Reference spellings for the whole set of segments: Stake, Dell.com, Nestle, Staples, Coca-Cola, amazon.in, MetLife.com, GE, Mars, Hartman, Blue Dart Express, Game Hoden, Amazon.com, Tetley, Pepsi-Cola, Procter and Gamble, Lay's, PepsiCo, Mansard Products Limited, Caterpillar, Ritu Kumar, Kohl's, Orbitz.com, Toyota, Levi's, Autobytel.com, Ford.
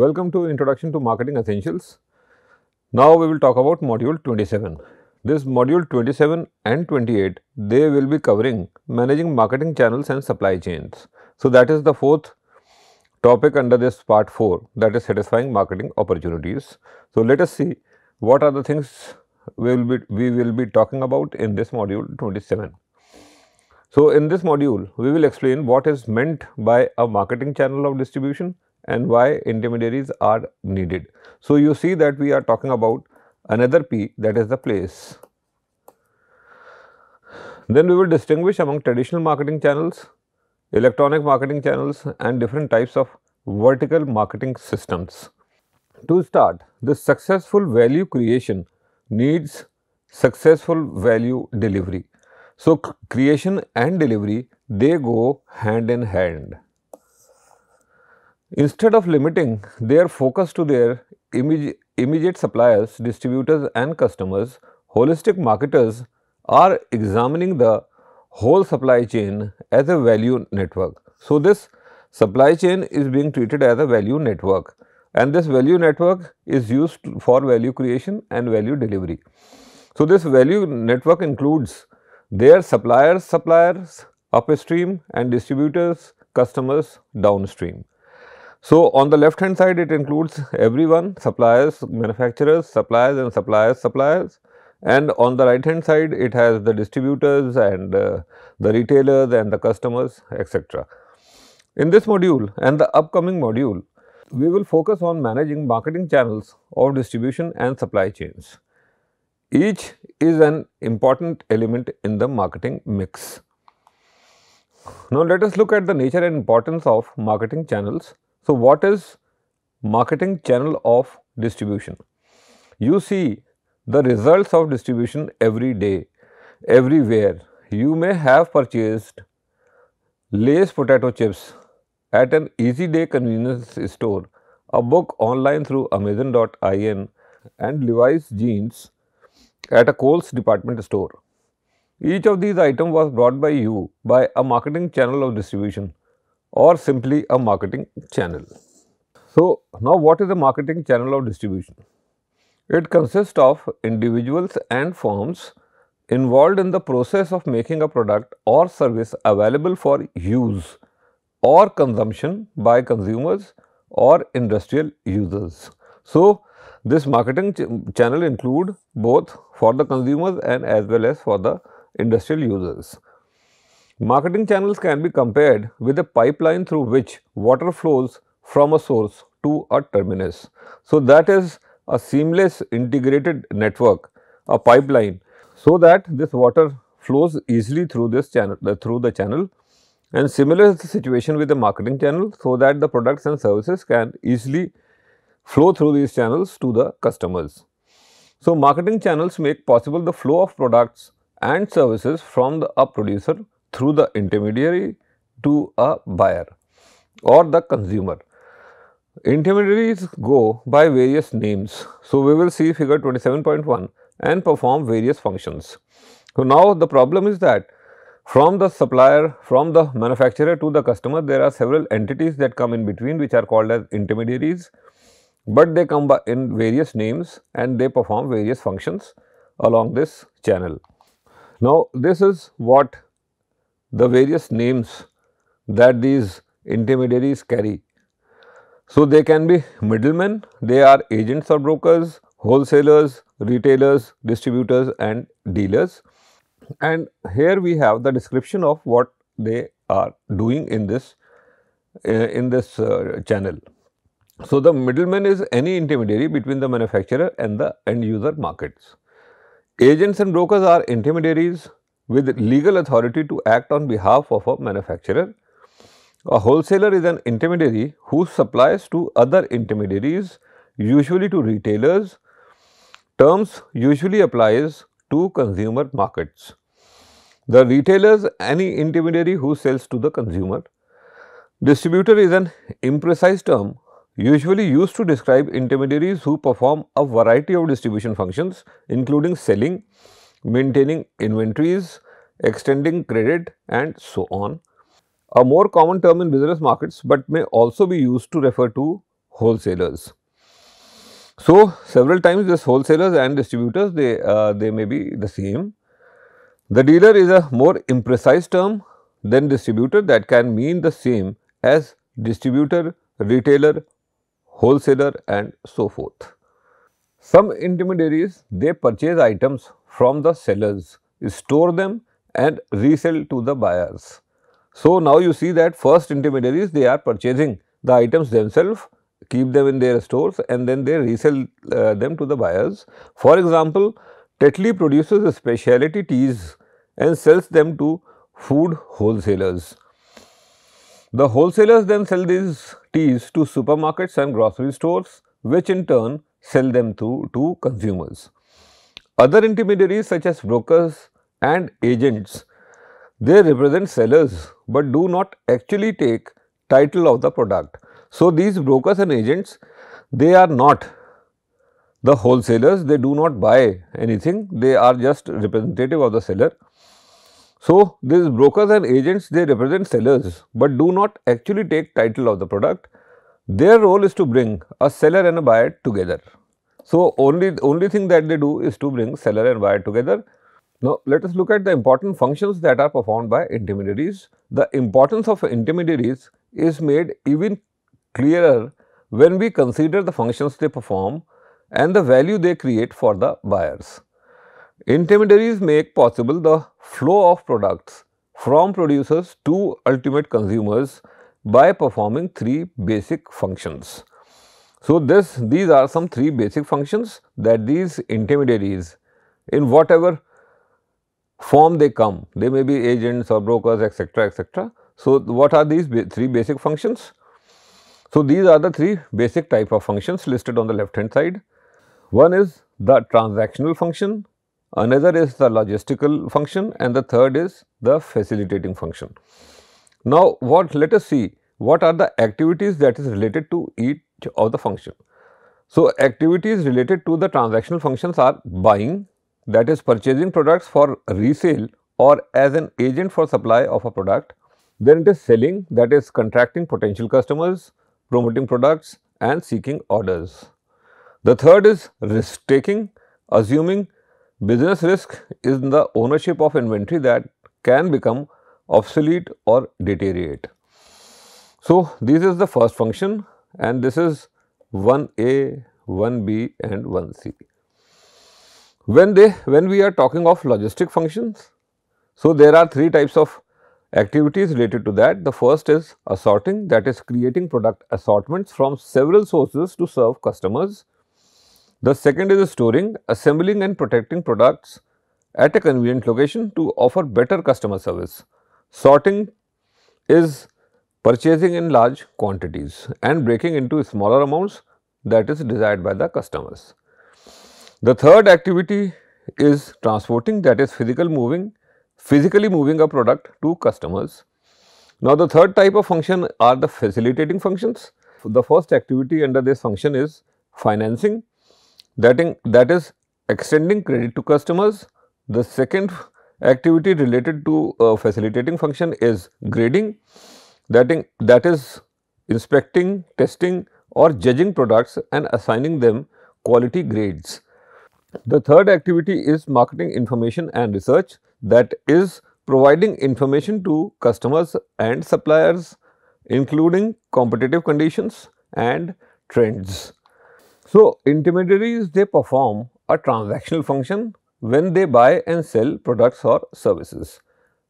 Welcome to Introduction to Marketing Essentials. Now we will talk about module 27. This module 27 and 28, they will be covering managing marketing channels and supply chains. So that is the fourth topic under this part 4, that is satisfying marketing opportunities. So let us see what are the things we will be talking about in this module 27. So in this module, we will explain what is meant by a marketing channel of distribution and why intermediaries are needed. So you see that we are talking about another P, that is the place. Then we will distinguish among traditional marketing channels, electronic marketing channels and different types of vertical marketing systems. To start, the successful value creation needs successful value delivery. So creation and delivery, they go hand in hand. Instead of limiting their focus to their immediate suppliers, distributors and customers, holistic marketers are examining the whole supply chain as a value network. So this supply chain is being treated as a value network, and this value network is used for value creation and value delivery. So this value network includes their suppliers upstream and distributors, customers downstream. So on the left hand side, it includes everyone, suppliers, manufacturers, suppliers and suppliers, and on the right hand side it has the distributors and the retailers and the customers, etc. In this module and the upcoming module, we will focus on managing marketing channels of distribution and supply chains. Each is an important element in the marketing mix. Now let us look at the nature and importance of marketing channels. So what is marketing channel of distribution? You see the results of distribution every day, everywhere. You may have purchased Lay's potato chips at an easy day convenience store, a book online through amazon.in, and Levi's jeans at a Kohl's department store. Each of these items was brought by you by a marketing channel of distribution or simply a marketing channel. So now what is the marketing channel of distribution? It consists of individuals and firms involved in the process of making a product or service available for use or consumption by consumers or industrial users. So this marketing channel include both for the consumers and as well as for the industrial users. Marketing channels can be compared with a pipeline through which water flows from a source to a terminus. So that is a seamless integrated network, a pipeline, so that this water flows easily through this channel, through the channel. And similar is the situation with the marketing channel, so that the products and services can easily flow through these channels to the customers. So marketing channels make possible the flow of products and services from a producer through the intermediary to a buyer or the consumer. Intermediaries go by various names. So we will see figure 27.1 and perform various functions. So now the problem is that from the supplier, from the manufacturer to the customer, there are several entities that come in between, which are called as intermediaries. But they come in various names and they perform various functions along this channel. Now, this is what the various names that these intermediaries carry. So they can be middlemen, they are agents or brokers, wholesalers, retailers, distributors and dealers. And here we have the description of what they are doing in this channel. So the middleman is any intermediary between the manufacturer and the end user markets. Agents and brokers are intermediaries with legal authority to act on behalf of a manufacturer. A wholesaler is an intermediary who supplies to other intermediaries, usually to retailers. Terms usually applies to consumer markets. The retailers, any intermediary who sells to the consumer. Distributor is an imprecise term usually used to describe intermediaries who perform a variety of distribution functions, including selling, maintaining inventories, extending credit and so on. A more common term in business markets but may also be used to refer to wholesalers. So several times this wholesalers and distributors, they may be the same. The dealer is a more imprecise term than distributor that can mean the same as distributor, retailer, wholesaler and so forth. Some intermediaries, they purchase items from the sellers, store them and resell to the buyers. So now you see that first intermediaries, they are purchasing the items themselves, keep them in their stores and then they resell them to the buyers. For example, Tetley produces specialty teas and sells them to food wholesalers. The wholesalers then sell these teas to supermarkets and grocery stores, which in turn sell them to consumers. Other intermediaries such as brokers and agents, they represent sellers but do not actually take title of the product. So these brokers and agents, they are not the wholesalers, they do not buy anything, they are just representative of the seller. So these brokers and agents, they represent sellers but do not actually take title of the product. Their role is to bring a seller and a buyer together. So only thing that they do is to bring seller and buyer together. Now let us look at the important functions that are performed by intermediaries. The importance of intermediaries is made even clearer when we consider the functions they perform and the value they create for the buyers. Intermediaries make possible the flow of products from producers to ultimate consumers by performing three basic functions. So these are some three basic functions that these intermediaries, in whatever form they come, they may be agents or brokers, etc., etc. So what are these three basic functions? So these are the three basic type of functions listed on the left hand side. One is the transactional function, another is the logistical function and the third is the facilitating function. Now let us see what are the activities that is related to each of the function. So activities related to the transactional functions are buying, that is purchasing products for resale or as an agent for supply of a product. Then it is selling, that is contracting potential customers, promoting products and seeking orders. The third is risk taking, assuming business risk is the ownership of inventory that can become obsolete or deteriorate. So this is the first function and this is 1A, 1B and 1C. When we are talking of logistic functions, so there are three types of activities related to that. The first is assorting, that is creating product assortments from several sources to serve customers. The second is storing, assembling and protecting products at a convenient location to offer better customer service. Sorting is purchasing in large quantities and breaking into smaller amounts that is desired by the customers. The third activity is transporting, that is physically moving a product to customers. Now the third type of function are the facilitating functions. The first activity under this function is financing, that is extending credit to customers. The second activity related to facilitating function is grading, that is inspecting, testing or judging products and assigning them quality grades. The third activity is marketing information and research, that is providing information to customers and suppliers including competitive conditions and trends. So intermediaries, they perform a transactional function when they buy and sell products or services.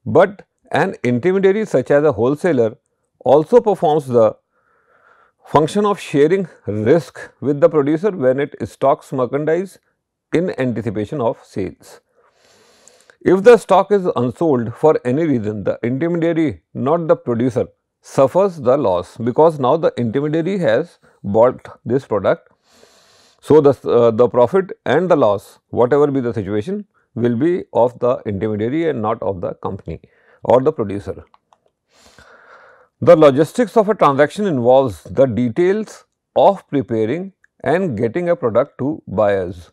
But an intermediary such as a wholesaler also performs the function of sharing risk with the producer when it stocks merchandise in anticipation of sales. If the stock is unsold for any reason, the intermediary, not the producer, suffers the loss because now the intermediary has bought this product. So the profit and the loss, whatever be the situation, will be of the intermediary and not of the company or the producer. The logistics of a transaction involves the details of preparing and getting a product to buyers.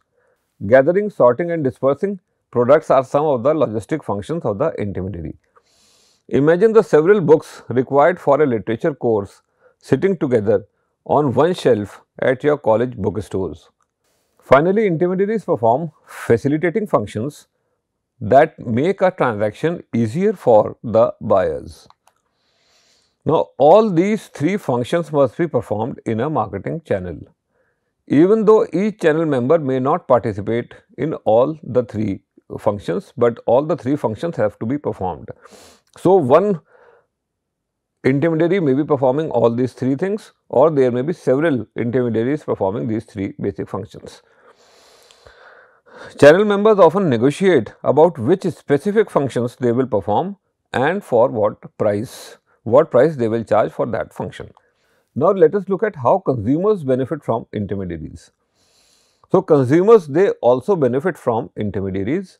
Gathering, sorting and dispersing products are some of the logistic functions of the intermediary. Imagine the several books required for a literature course sitting together on one shelf at your college bookstores. Finally, intermediaries perform facilitating functions that make a transaction easier for the buyers. Now, all these three functions must be performed in a marketing channel, even though each channel member may not participate in all the three functions, but all the three functions have to be performed. So, one intermediary may be performing all these three things, or there may be several intermediaries performing these three basic functions. Channel members often negotiate about which specific functions they will perform and for what price they will charge for that function. Now, let us look at how consumers benefit from intermediaries. So, consumers, they also benefit from intermediaries.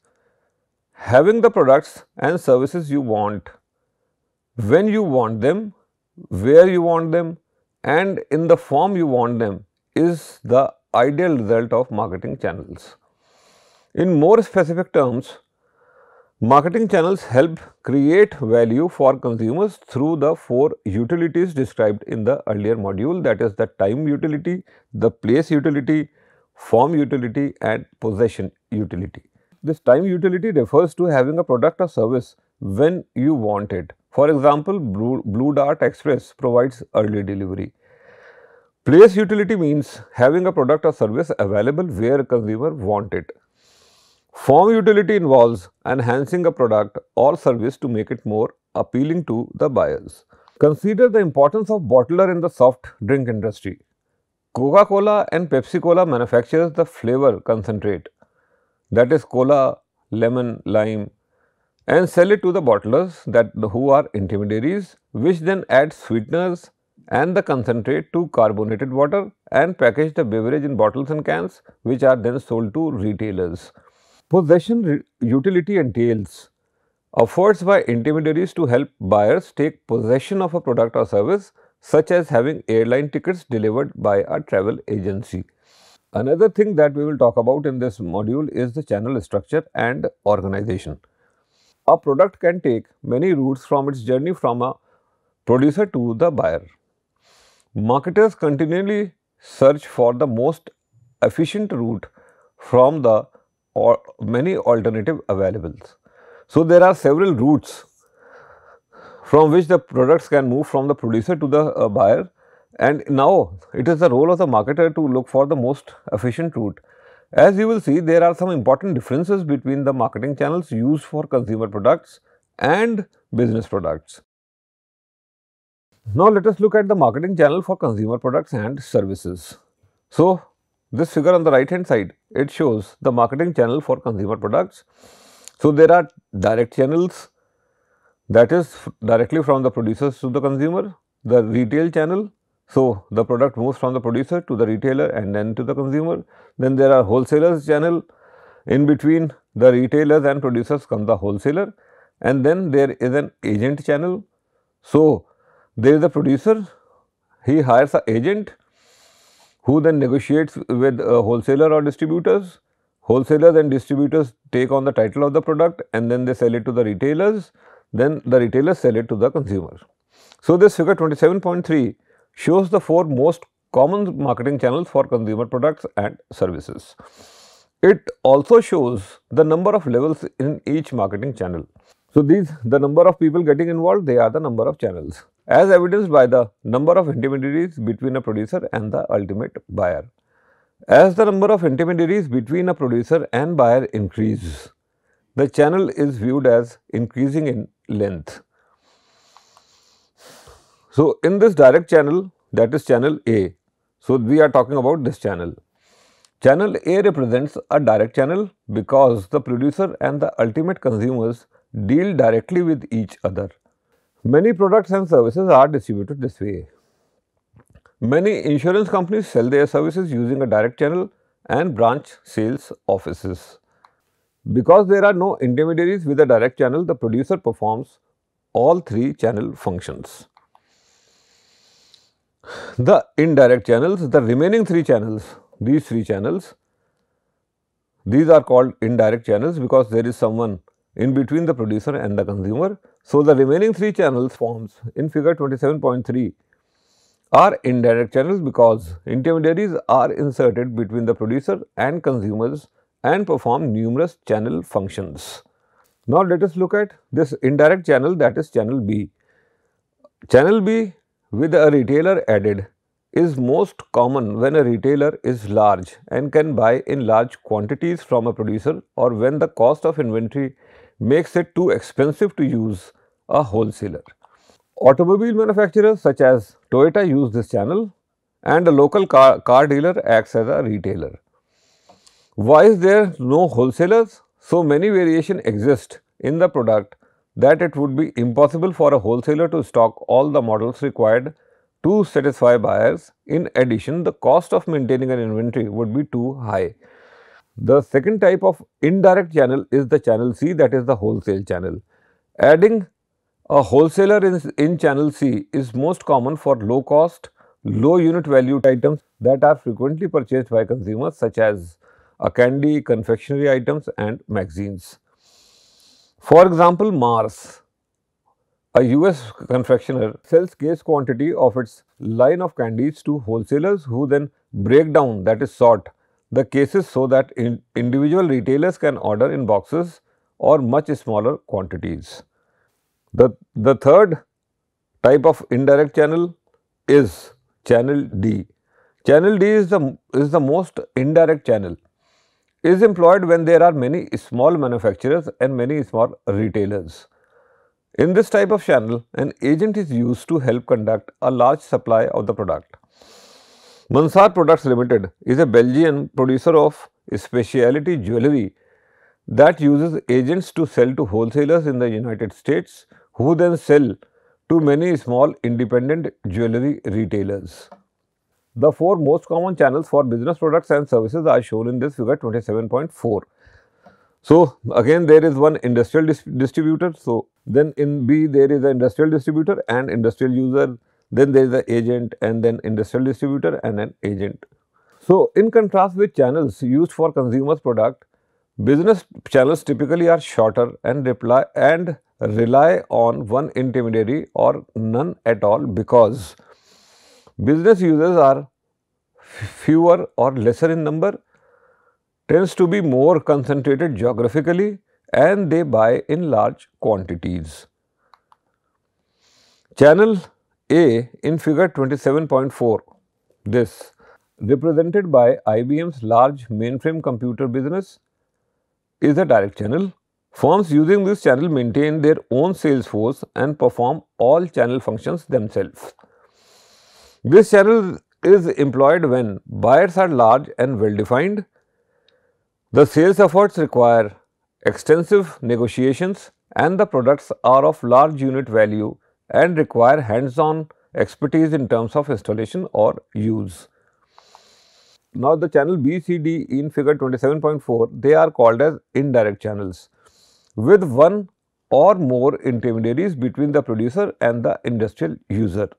Having the products and services you want, when you want them, where you want them, and in the form you want them is the ideal result of marketing channels. In more specific terms, marketing channels help create value for consumers through the four utilities described in the earlier module, that is the time utility, the place utility, form utility, and possession utility. This time utility refers to having a product or service when you want it. For example, Blue Dart Express provides early delivery. Place utility means having a product or service available where a consumer wants it. Form utility involves enhancing a product or service to make it more appealing to the buyers. Consider the importance of bottler in the soft drink industry. Coca-Cola and Pepsi-Cola manufactures the flavor concentrate, that is cola, lemon, lime, and sell it to the bottlers who are intermediaries, which then add sweeteners and the concentrate to carbonated water and package the beverage in bottles and cans, which are then sold to retailers. Possession utility entails efforts by intermediaries to help buyers take possession of a product or service, such as having airline tickets delivered by a travel agency. Another thing that we will talk about in this module is the channel structure and organization. A product can take many routes from its journey from a producer to the buyer. Marketers continually search for the most efficient route from the many alternative availables. So, there are several routes from which the products can move from the producer to the buyer, and now it is the role of the marketer to look for the most efficient route. As you will see, there are some important differences between the marketing channels used for consumer products and business products. Now, let us look at the marketing channel for consumer products and services. So, this figure on the right hand side, it shows the marketing channel for consumer products. So, there are direct channels, that is directly from the producers to the consumer, the retail channel. So, the product moves from the producer to the retailer and then to the consumer. Then there are wholesalers channel. In between the retailers and producers comes the wholesaler, and then there is an agent channel. So, there is a producer, he hires an agent who then negotiates with a wholesaler or distributors. Wholesalers and distributors take on the title of the product and then they sell it to the retailers, then the retailers sell it to the consumer. So, this figure 27.3 shows the four most common marketing channels for consumer products and services. It also shows the number of levels in each marketing channel. So, the number of people getting involved, they are the number of channels, as evidenced by the number of intermediaries between a producer and the ultimate buyer. As the number of intermediaries between a producer and buyer increases, the channel is viewed as increasing in length. So, in this direct channel, that is channel A, so we are talking about this channel. Channel A represents a direct channel because the producer and the ultimate consumers deal directly with each other. Many products and services are distributed this way. Many insurance companies sell their services using a direct channel and branch sales offices. Because there are no intermediaries with a direct channel, the producer performs all three channel functions. The indirect channels, the remaining three channels, these are called indirect channels because there is someone in between the producer and the consumer. So, the remaining three channels forms in figure 27.3 are indirect channels because intermediaries are inserted between the producer and consumers and perform numerous channel functions. Now, let us look at this indirect channel, that is channel B. Channel B with a retailer added is most common when a retailer is large and can buy in large quantities from a producer, or when the cost of inventory makes it too expensive to use a wholesaler. Automobile manufacturers such as Toyota use this channel, and a local car dealer acts as a retailer. Why is there no wholesalers? So many variations exist in the product that it would be impossible for a wholesaler to stock all the models required to satisfy buyers. In addition, the cost of maintaining an inventory would be too high. The second type of indirect channel is the channel C, that is the wholesale channel. Adding a wholesaler in channel C is most common for low cost, low unit value items that are frequently purchased by consumers, such as candy, confectionery items and magazines. For example, Mars, a US confectioner, sells case quantity of its line of candies to wholesalers who then break down, that is sort, the cases so that individual retailers can order in boxes or much smaller quantities. The third type of indirect channel is channel D. Channel D is the most indirect channel. It is employed when there are many small manufacturers and many small retailers. In this type of channel, an agent is used to help conduct a large supply of the product. Mansard Products Limited is a Belgian producer of specialty jewellery that uses agents to sell to wholesalers in the United States, who then sell to many small independent jewellery retailers. The four most common channels for business products and services are shown in this figure 27.4. So, again there is one industrial distributor. So, then in B there is an industrial distributor and industrial user. Then there is an agent, and then industrial distributor and an agent. So, in contrast with channels used for consumers' product, business channels typically are shorter and rely on one intermediary or none at all, because business users are fewer or lesser in number, tends to be more concentrated geographically, and they buy in large quantities. Channel A in figure 27.4, this represented by IBM's large mainframe computer business, is a direct channel. Firms using this channel maintain their own sales force and perform all channel functions themselves. This channel is employed when buyers are large and well defined. The sales efforts require extensive negotiations, and the products are of large unit value and require hands-on expertise in terms of installation or use. Now, the channel B, C, D in figure 27.4, they are called as indirect channels, with one or more intermediaries between the producer and the industrial user.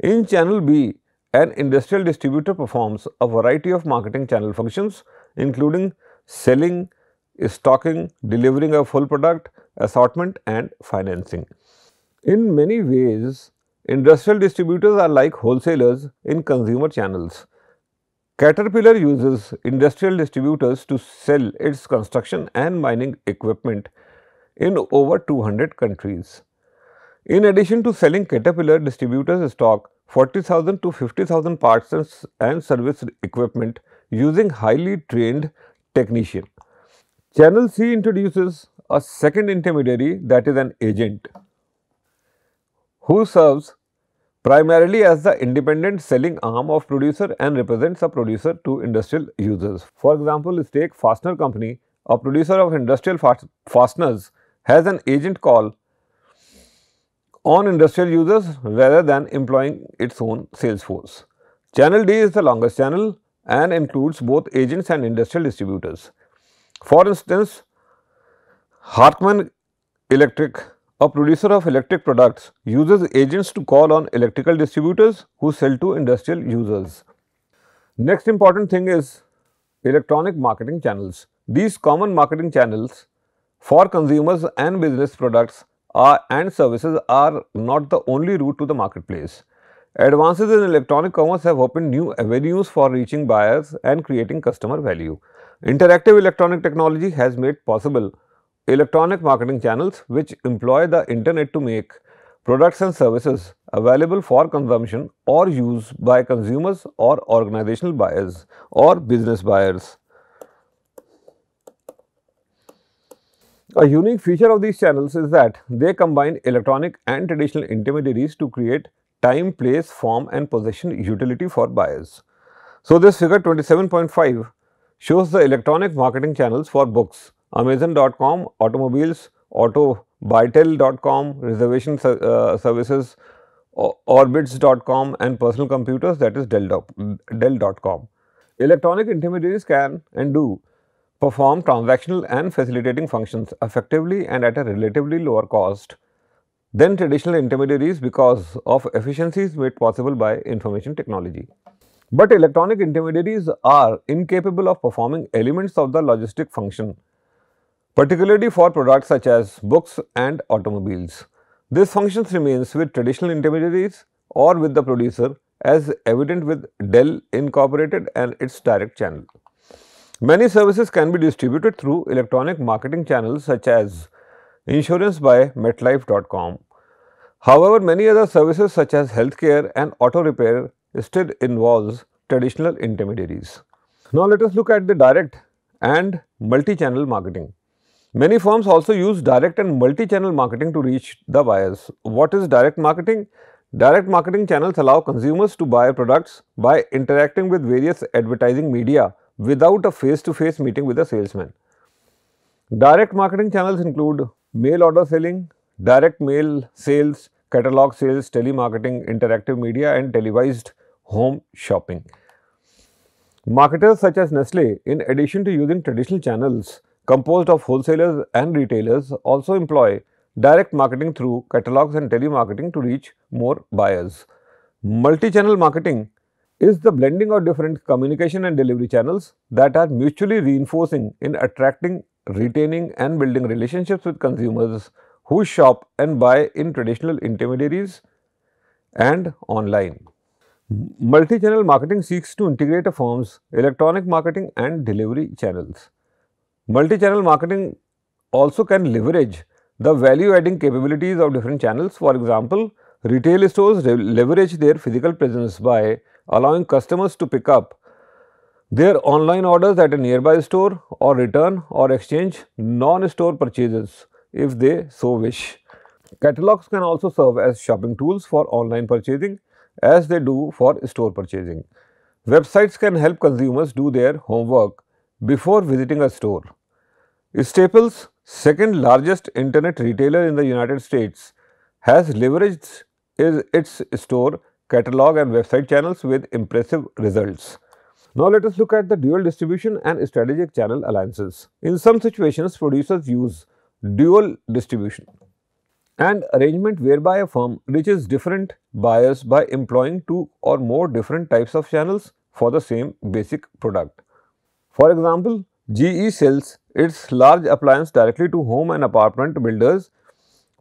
In channel B, an industrial distributor performs a variety of marketing channel functions, including selling, stocking, delivering a full product, assortment and financing. In many ways, industrial distributors are like wholesalers in consumer channels. Caterpillar uses industrial distributors to sell its construction and mining equipment in over 200 countries. In addition to selling, Caterpillar distributors stock 40,000 to 50,000 parts and service equipment using highly trained technicians. Channel C introduces a second intermediary, that is an agent, who serves primarily as the independent selling arm of producer and represents a producer to industrial users. For example, Stake Fastener Company, a producer of industrial fasteners, has an agent call on industrial users rather than employing its own sales force. Channel D is the longest channel and includes both agents and industrial distributors. For instance, Hartman Electric, a producer of electric products, uses agents to call on electrical distributors who sell to industrial users. Next important thing is electronic marketing channels. These common marketing channels for consumers and business products and services are not the only route to the marketplace. Advances in electronic commerce have opened new avenues for reaching buyers and creating customer value. Interactive electronic technology has made possible electronic marketing channels which employ the internet to make products and services available for consumption or use by consumers or organizational buyers or business buyers. A unique feature of these channels is that they combine electronic and traditional intermediaries to create time, place, form and possession utility for buyers. So, this figure 27.5 shows the electronic marketing channels for books, Amazon.com, automobiles, Autobytel.com, reservation services, Orbitz.com and personal computers, that is Dell.com. Electronic intermediaries can and do perform transactional and facilitating functions effectively and at a relatively lower cost than traditional intermediaries because of efficiencies made possible by information technology. But electronic intermediaries are incapable of performing elements of the logistic function, particularly for products such as books and automobiles. This function remains with traditional intermediaries or with the producer, as evident with Dell Incorporated and its direct channel. Many services can be distributed through electronic marketing channels such as insurance by MetLife.com. However, many other services such as healthcare and auto repair still involves traditional intermediaries. Now, let us look at the direct and multi-channel marketing. Many firms also use direct and multi-channel marketing to reach the buyers. What is direct marketing? Direct marketing channels allow consumers to buy products by interacting with various advertising media without a face-to-face meeting with a salesman. Direct marketing channels include mail order selling, direct mail sales, catalog sales, telemarketing, interactive media and televised home shopping. Marketers such as Nestle, in addition to using traditional channels composed of wholesalers and retailers, also employ direct marketing through catalogs and telemarketing to reach more buyers. Multi-channel marketing is the blending of different communication and delivery channels that are mutually reinforcing in attracting, retaining and building relationships with consumers who shop and buy in traditional intermediaries and online. Multi-channel marketing seeks to integrate a firm's electronic marketing and delivery channels. Multi-channel marketing also can leverage the value-adding capabilities of different channels. For example, retail stores leverage their physical presence by allowing customers to pick up their online orders at a nearby store or return or exchange non-store purchases if they so wish. Catalogs can also serve as shopping tools for online purchasing as they do for store purchasing. Websites can help consumers do their homework before visiting a store. Staples, second largest internet retailer in the United States, has leveraged its store, catalog and website channels with impressive results. Now, let us look at the dual distribution and strategic channel alliances. In some situations, producers use dual distribution, an arrangement whereby a firm reaches different buyers by employing two or more different types of channels for the same basic product. For example, GE sells its large appliance directly to home and apartment builders,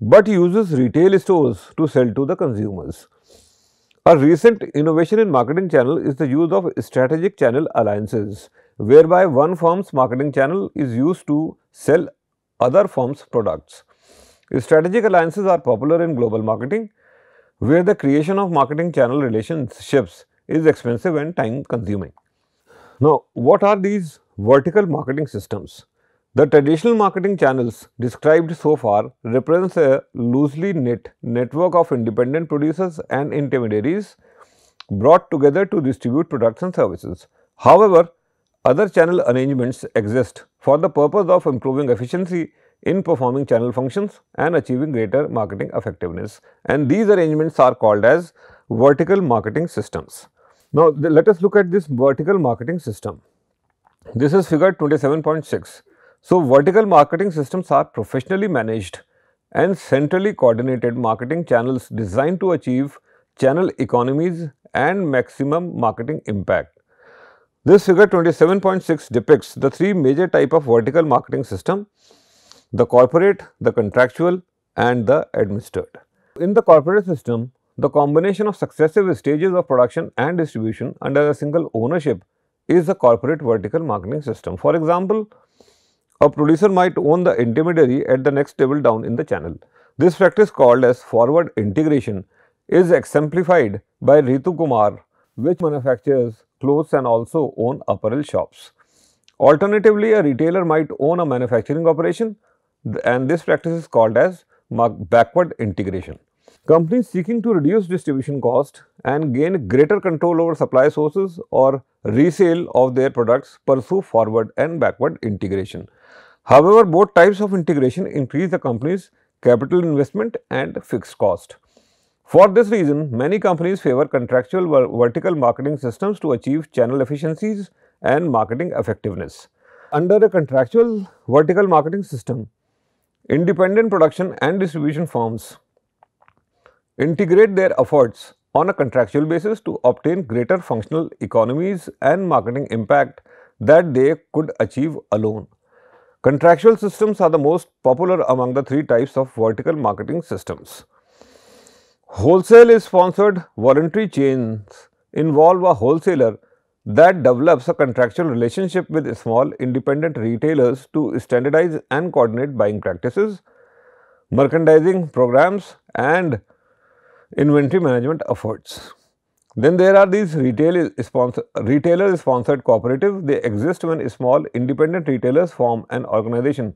but uses retail stores to sell to the consumers. A recent innovation in marketing channel is the use of strategic channel alliances, whereby one firm's marketing channel is used to sell other firm's products. Strategic alliances are popular in global marketing, where the creation of marketing channel relationships is expensive and time consuming. Now, what are these vertical marketing systems? The traditional marketing channels described so far represents a loosely knit network of independent producers and intermediaries brought together to distribute products and services. However, other channel arrangements exist for the purpose of improving efficiency in performing channel functions and achieving greater marketing effectiveness, and these arrangements are called as vertical marketing systems. Now, let us look at this vertical marketing system. This is figure 27.6. So, vertical marketing systems are professionally managed and centrally coordinated marketing channels designed to achieve channel economies and maximum marketing impact. This figure 27.6 depicts the three major types of vertical marketing system: the corporate, the contractual and the administered. In the corporate system, The combination of successive stages of production and distribution under a single ownership is the corporate vertical marketing system. For example, a producer might own the intermediary at the next table down in the channel. This practice, called as forward integration, is exemplified by Ritu Kumar, which manufactures clothes and also owns apparel shops. Alternatively, a retailer might own a manufacturing operation, and this practice is called as backward integration. Companies seeking to reduce distribution cost and gain greater control over supply sources or resale of their products pursue forward and backward integration. However, both types of integration increase the company's capital investment and fixed cost. For this reason, many companies favor contractual vertical marketing systems to achieve channel efficiencies and marketing effectiveness. Under a contractual vertical marketing system, independent production and distribution firms integrate their efforts on a contractual basis to obtain greater functional economies and marketing impact that they could achieve alone. Contractual systems are the most popular among the three types of vertical marketing systems. Wholesale is sponsored. Voluntary chains involve a wholesaler that develops a contractual relationship with small independent retailers to standardize and coordinate buying practices, merchandising programs, and inventory management efforts. Then there are these retailer-sponsored cooperative. They exist when small independent retailers form an organization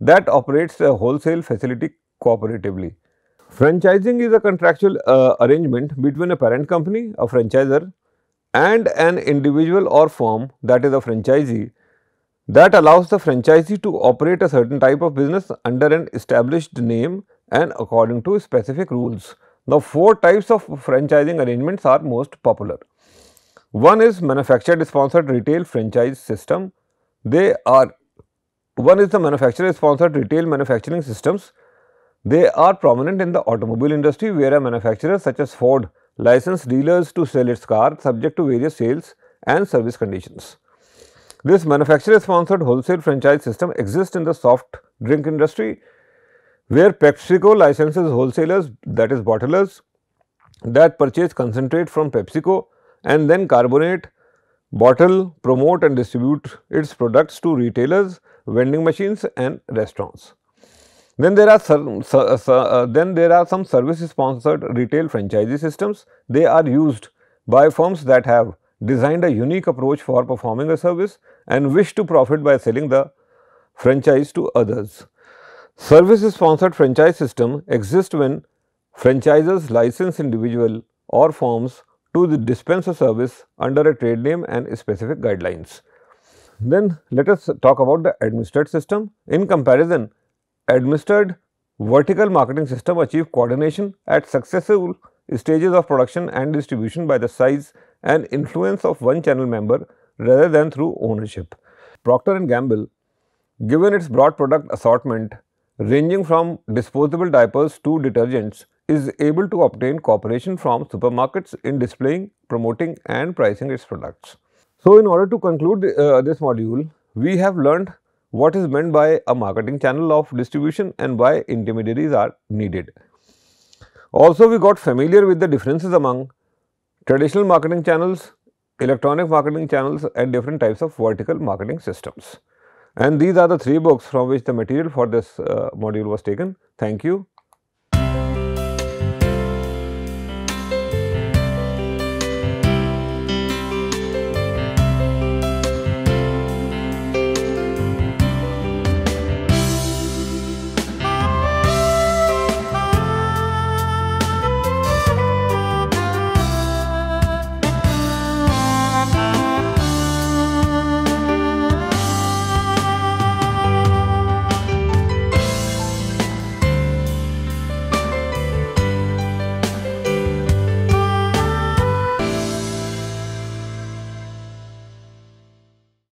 that operates a wholesale facility cooperatively. Franchising is a contractual arrangement between a parent company, a franchisor, and an individual or firm, that is a franchisee, that allows the franchisee to operate a certain type of business under an established name and according to specific rules. Now, four types of franchising arrangements are most popular. One is manufacturer-sponsored retail franchise system. One is the manufacturer-sponsored retail manufacturing systems. They are prominent in the automobile industry, where a manufacturer such as Ford license dealers to sell its car subject to various sales and service conditions. This manufacturer-sponsored wholesale franchise system exists in the soft drink industry, where PepsiCo licenses wholesalers, that is bottlers, that purchase concentrate from PepsiCo and then carbonate, bottle, promote and distribute its products to retailers, vending machines and restaurants. Then there are some service-sponsored retail franchisee systems. They are used by firms that have designed a unique approach for performing a service and wish to profit by selling the franchise to others. Service-sponsored franchise system exists when franchisors license individual or firms to dispense a service under a trade name and specific guidelines. Then let us talk about the administered system. In comparison, administered vertical marketing system achieve coordination at successive stages of production and distribution by the size and influence of one channel member rather than through ownership. Procter and Gamble, given its broad product assortment ranging from disposable diapers to detergents, is able to obtain cooperation from supermarkets in displaying, promoting and pricing its products. So, in order to conclude this module, we have learned what is meant by a marketing channel of distribution and why intermediaries are needed. Also, we got familiar with the differences among traditional marketing channels, electronic marketing channels and different types of vertical marketing systems. And these are the three books from which the material for this module was taken. Thank you.